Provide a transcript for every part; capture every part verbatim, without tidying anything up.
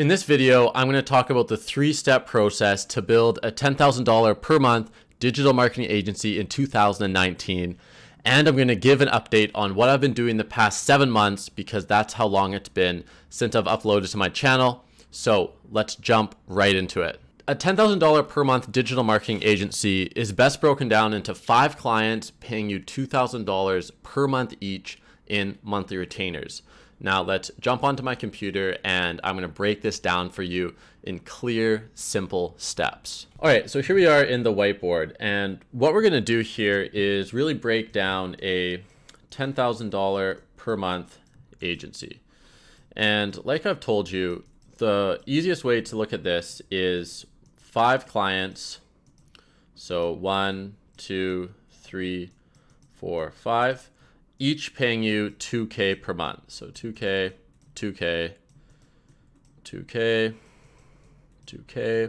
In this video, I'm going to talk about the three-step process to build a ten thousand dollars per month digital marketing agency in two thousand nineteen. And I'm going to give an update on what I've been doing the past seven months because that's how long it's been since I've uploaded to my channel. So let's jump right into it. A ten thousand dollars per month digital marketing agency is best broken down into five clients paying you two thousand dollars per month each in monthly retainers. Now let's jump onto my computer and I'm gonna break this down for you in clear, simple steps. All right, so here we are in the whiteboard, and what we're gonna do here is really break down a ten thousand dollars per month agency. And like I've told you, the easiest way to look at this is five clients. So one, two, three, four, five. Each paying you two K per month. So two K, two K, two K, two K,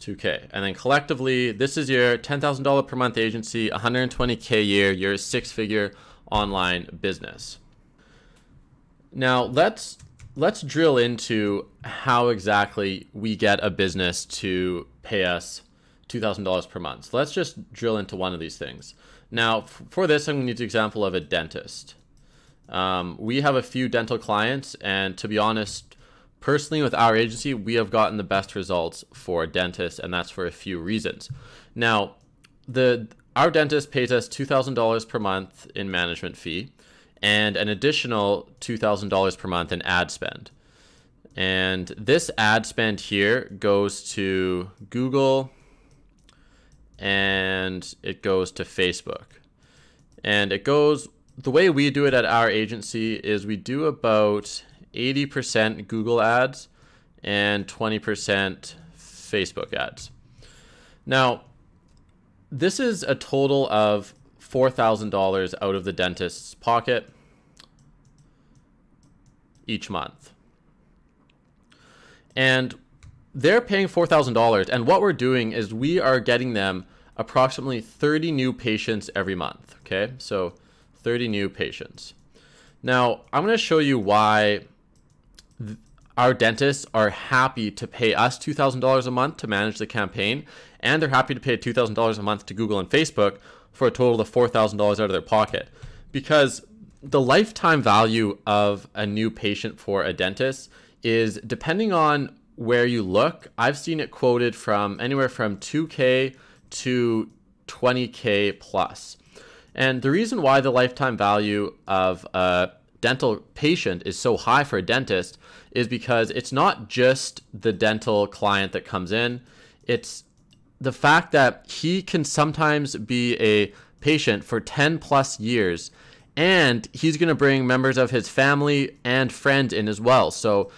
two K. And then collectively, this is your ten thousand dollars per month agency, one hundred twenty K a year, your six-figure online business. Now let's let's drill into how exactly we get a business to pay us two thousand dollars per month. So let's just drill into one of these things. Now, for this, I'm going to use the example of a dentist. Um, we have a few dental clients, and to be honest, personally with our agency, we have gotten the best results for dentists, and that's for a few reasons. Now, the our dentist pays us two thousand dollars per month in management fee and an additional two thousand dollars per month in ad spend. And this ad spend here goes to Google, and it goes to Facebook. And it goes, the way we do it at our agency is we do about eighty percent Google ads and twenty percent Facebook ads. Now, this is a total of four thousand dollars out of the dentist's pocket each month. And they're paying four thousand dollars, and what we're doing is we are getting them approximately thirty new patients every month, okay? So thirty new patients. Now, I'm gonna show you why our dentists are happy to pay us two thousand dollars a month to manage the campaign, and they're happy to pay two thousand dollars a month to Google and Facebook for a total of four thousand dollars out of their pocket. Because the lifetime value of a new patient for a dentist is, depending on where you look, I've seen it quoted from anywhere from two K to twenty K plus. And the reason why the lifetime value of a dental patient is so high for a dentist is because it's not just the dental client that comes in, it's the fact that he can sometimes be a patient for ten plus years, and he's going to bring members of his family and friends in as well. So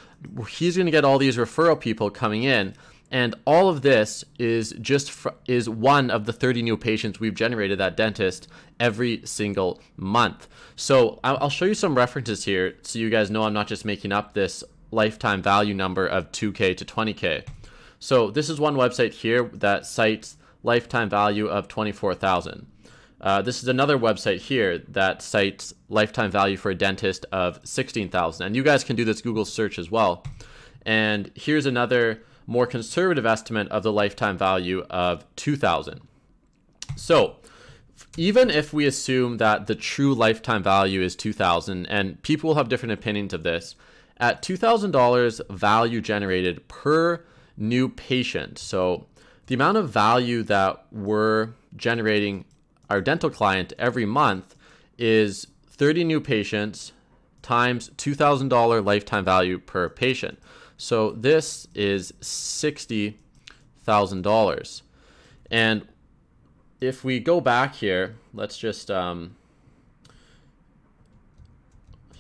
he's going to get all these referral people coming in, and all of this is just fr is one of the thirty new patients we've generated that dentist every single month. So I'll show you some references here so you guys know I'm not just making up this lifetime value number of two K to twenty K. So this is one website here that cites lifetime value of twenty-four thousand. Uh, this is another website here that cites lifetime value for a dentist of sixteen thousand. And you guys can do this Google search as well. And here's another more conservative estimate of the lifetime value of two thousand. So even if we assume that the true lifetime value is two thousand, and people will have different opinions of this, at two thousand dollars value generated per new patient, so the amount of value that we're generating our dental client every month is thirty new patients times two thousand dollars lifetime value per patient. So this is sixty thousand dollars. And if we go back here, let's just, um,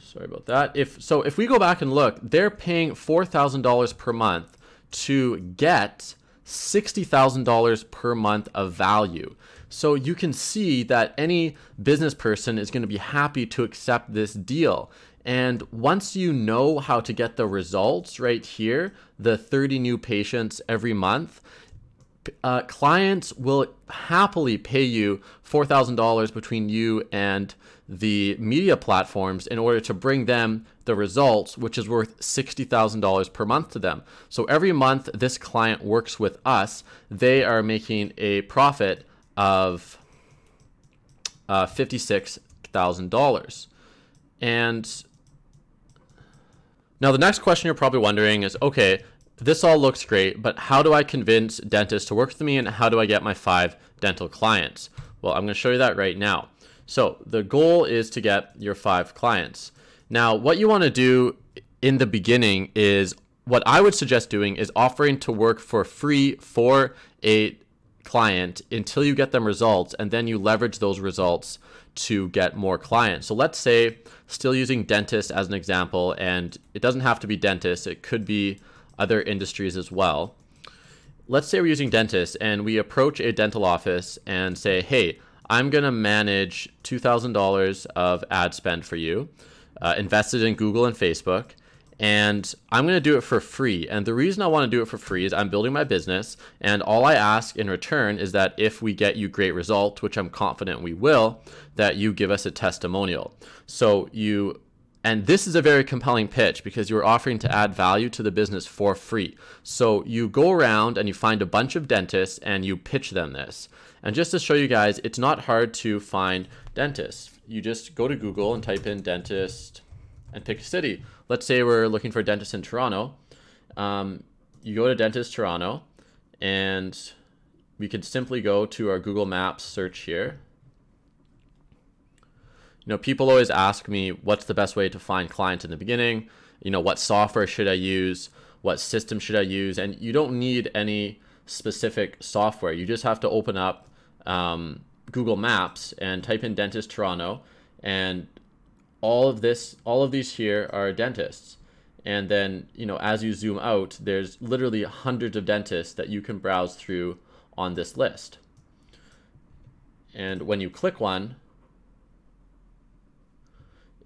sorry about that. If so, if we go back and look, they're paying four thousand dollars per month to get sixty thousand dollars per month of value. So you can see that any business person is going to be happy to accept this deal. And once you know how to get the results right here, the thirty new patients every month, uh, clients will happily pay you four thousand dollars between you and the media platforms in order to bring them the results, which is worth sixty thousand dollars per month to them. So every month this client works with us, they are making a profit of uh, fifty-six thousand dollars. And now the next question you're probably wondering is, okay, this all looks great, but how do I convince dentists to work with me, and how do I get my five dental clients? Well, I'm gonna show you that right now. So the goal is to get your five clients. Now, what you wanna do in the beginning is, what I would suggest doing is offering to work for free for a client until you get them results, and then you leverage those results to get more clients. So let's say, still using dentists as an example, and it doesn't have to be dentists, it could be other industries as well. Let's say we're using dentists and we approach a dental office and say, hey, I'm gonna manage two thousand dollars of ad spend for you, uh, invested in Google and Facebook, and I'm gonna do it for free. And the reason I wanna do it for free is I'm building my business, and all I ask in return is that if we get you great results, which I'm confident we will, that you give us a testimonial. So you And this is a very compelling pitch because you're offering to add value to the business for free. So you go around and you find a bunch of dentists and you pitch them this. And just to show you guys, it's not hard to find dentists. You just go to Google and type in dentist and pick a city. Let's say we're looking for a dentist in Toronto. Um, you go to Dentist Toronto, and we can simply go to our Google Maps search here. You know, people always ask me, what's the best way to find clients in the beginning? You know, what software should I use? What system should I use? And you don't need any specific software. You just have to open up um, Google Maps and type in Dentist Toronto, and all of this, all of these here are dentists. And then, you know, as you zoom out, there's literally hundreds of dentists that you can browse through on this list. And when you click one,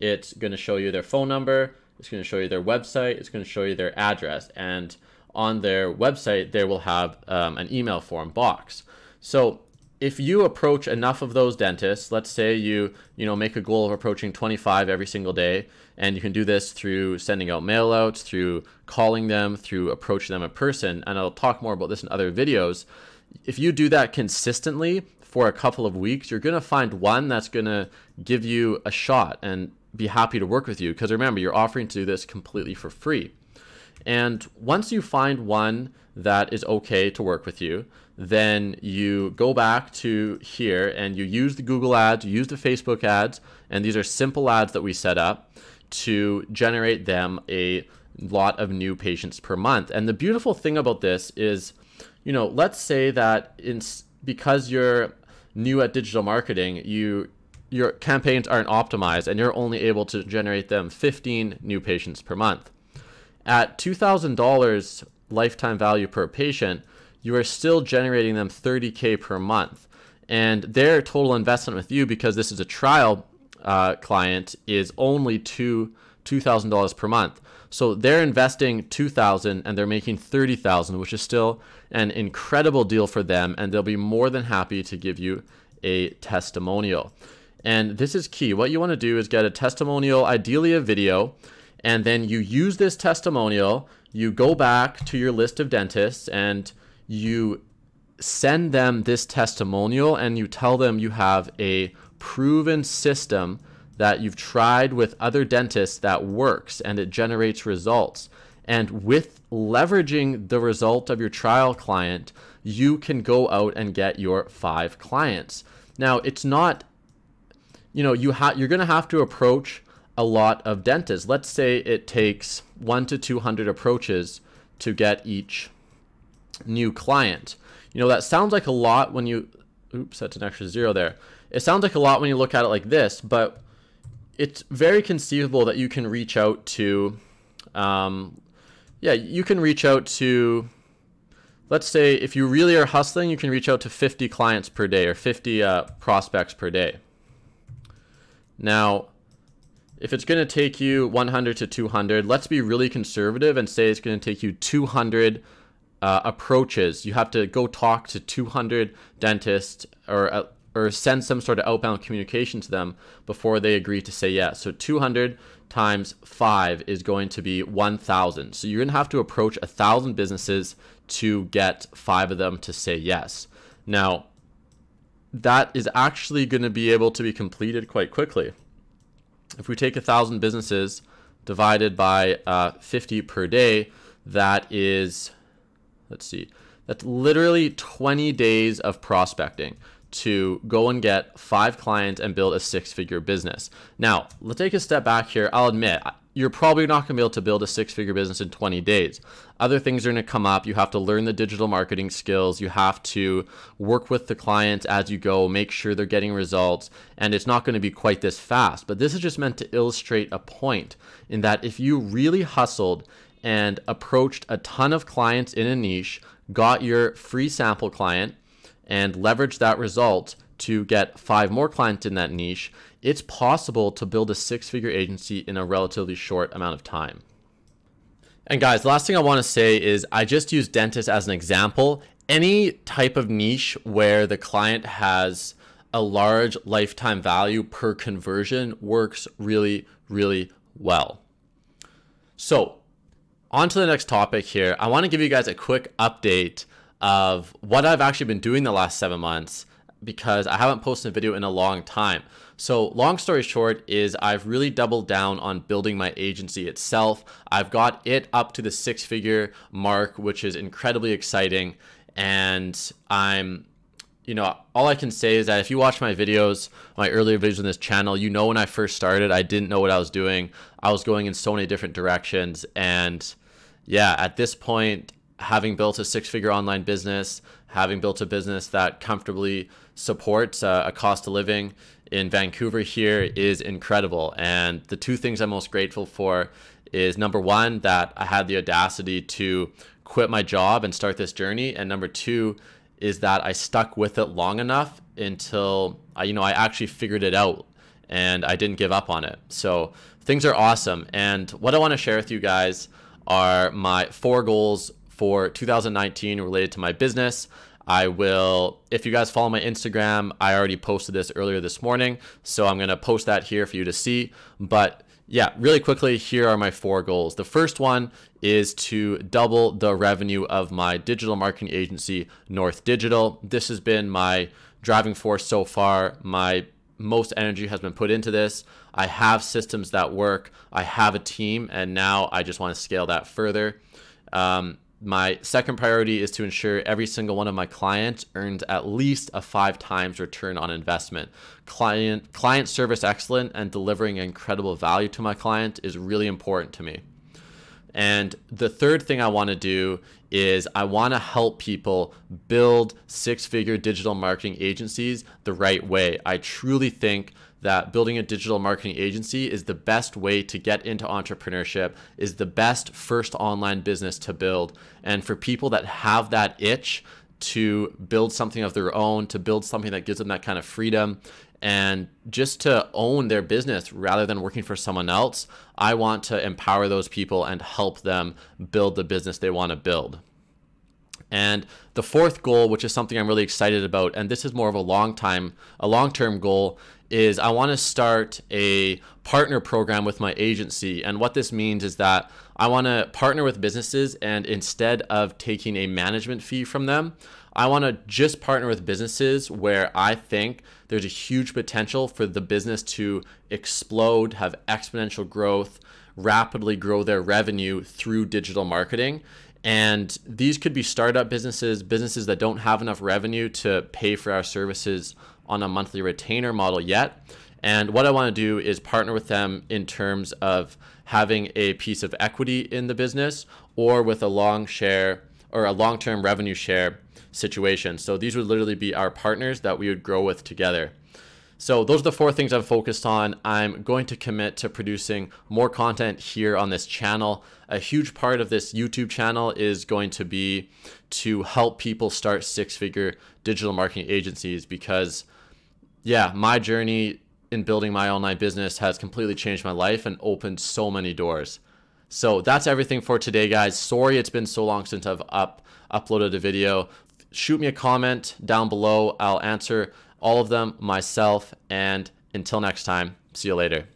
it's going to show you their phone number, it's going to show you their website, it's going to show you their address, and on their website they will have um, an email form box. So if you approach enough of those dentists, let's say you you know make a goal of approaching twenty-five every single day, and you can do this through sending out mail outs, through calling them, through approaching them in person, and I'll talk more about this in other videos. If you do that consistently for a couple of weeks, you're going to find one that's going to give you a shot and be happy to work with you, because remember, you're offering to do this completely for free. And once you find one that is okay to work with you, then you go back to here and you use the Google ads, you use the Facebook ads, and these are simple ads that we set up to generate them a lot of new patients per month. And the beautiful thing about this is, you know, let's say that in, because you're new at digital marketing, you your campaigns aren't optimized and you're only able to generate them fifteen new patients per month. At two thousand dollars lifetime value per patient, you are still generating them thirty K per month. And their total investment with you, because this is a trial uh, client, is only two thousand dollars per month. So they're investing two thousand dollars and they're making thirty thousand dollars, which is still an incredible deal for them, and they'll be more than happy to give you a testimonial. And this is key. What you want to do is get a testimonial, ideally a video, and then you use this testimonial, you go back to your list of dentists and you send them this testimonial, and you tell them you have a proven system that you've tried with other dentists that works and it generates results. And with leveraging the result of your trial client, you can go out and get your five clients. Now, it's not You know, you ha you're going to have to approach a lot of dentists. Let's say it takes one to two hundred approaches to get each new client. You know, that sounds like a lot when you, oops, that's an extra zero there. It sounds like a lot when you look at it like this, but it's very conceivable that you can reach out to, um, yeah, you can reach out to, let's say if you really are hustling, you can reach out to fifty clients per day, or fifty uh, prospects per day. Now, if it's going to take you one hundred to two hundred, let's be really conservative and say it's going to take you two hundred uh, approaches. You have to go talk to two hundred dentists, or uh, or send some sort of outbound communication to them before they agree to say yes. So two hundred times five is going to be one thousand. So you're going to have to approach a thousand businesses to get five of them to say yes. Now, that is actually going to be able to be completed quite quickly. If we take a thousand businesses divided by uh, fifty per day, that is, let's see, that's literally twenty days of prospecting to go and get five clients and build a six-figure business. Now, let's take a step back here. I'll admit, you're probably not gonna be able to build a six-figure business in twenty days. Other things are gonna come up. You have to learn the digital marketing skills. You have to work with the clients as you go, make sure they're getting results, and it's not gonna be quite this fast. But this is just meant to illustrate a point in that if you really hustled and approached a ton of clients in a niche, got your free sample client, and leverage that result to get five more clients in that niche, it's possible to build a six-figure agency in a relatively short amount of time. And guys, the last thing I want to say is I just use dentist as an example. Any type of niche where the client has a large lifetime value per conversion works really, really well. So on to the next topic here. I want to give you guys a quick update of what I've actually been doing the last seven months because I haven't posted a video in a long time. So long story short is I've really doubled down on building my agency itself. I've got it up to the six-figure mark, which is incredibly exciting. And I'm, you know, all I can say is that if you watch my videos, my earlier videos on this channel, you know when I first started, I didn't know what I was doing. I was going in so many different directions. And yeah, at this point, having built a six-figure online business, having built a business that comfortably supports uh, a cost of living in Vancouver here is incredible. And the two things I'm most grateful for is number one, that I had the audacity to quit my job and start this journey. And number two is that I stuck with it long enough until I, you know, I actually figured it out and I didn't give up on it. So things are awesome. And what I want to share with you guys are my four goals for two thousand nineteen related to my business. I will, if you guys follow my Instagram, I already posted this earlier this morning, so I'm gonna post that here for you to see. But yeah, really quickly, here are my four goals. The first one is to double the revenue of my digital marketing agency, North Digital. This has been my driving force so far. My most energy has been put into this. I have systems that work. I have a team, and now I just wanna scale that further. Um, My second priority is to ensure every single one of my clients earns at least a five times return on investment. Client, client service excellence and delivering incredible value to my client is really important to me. And the third thing I want to do is I want to help people build six-figure digital marketing agencies the right way. I truly think that building a digital marketing agency is the best way to get into entrepreneurship, is the best first online business to build. And for people that have that itch to build something of their own, to build something that gives them that kind of freedom, and just to own their business rather than working for someone else, I want to empower those people and help them build the business they want to build. And the fourth goal, which is something I'm really excited about, and this is more of a long time, a long-term goal, is I want to start a partner program with my agency. And what this means is that I want to partner with businesses, and instead of taking a management fee from them, I want to just partner with businesses where I think there's a huge potential for the business to explode, have exponential growth, rapidly grow their revenue through digital marketing. And these could be startup businesses, businesses that don't have enough revenue to pay for our services on a monthly retainer model yet. And what I want to do is partner with them in terms of having a piece of equity in the business or with a long share or a long-term revenue share situation. So these would literally be our partners that we would grow with together. So those are the four things I'm focused on. I'm going to commit to producing more content here on this channel. A huge part of this YouTube channel is going to be to help people start six-figure digital marketing agencies because, yeah, my journey in building my online business has completely changed my life and opened so many doors. So that's everything for today, guys. Sorry it's been so long since I've up, uploaded a video. Shoot me a comment down below. I'll answer all of them myself, and until next time, see you later.